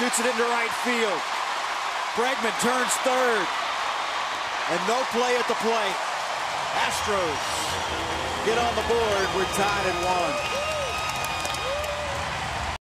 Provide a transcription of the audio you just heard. shoots it into right field. Bregman turns third. And no play at the plate. Astros get on the board. We're tied at 1.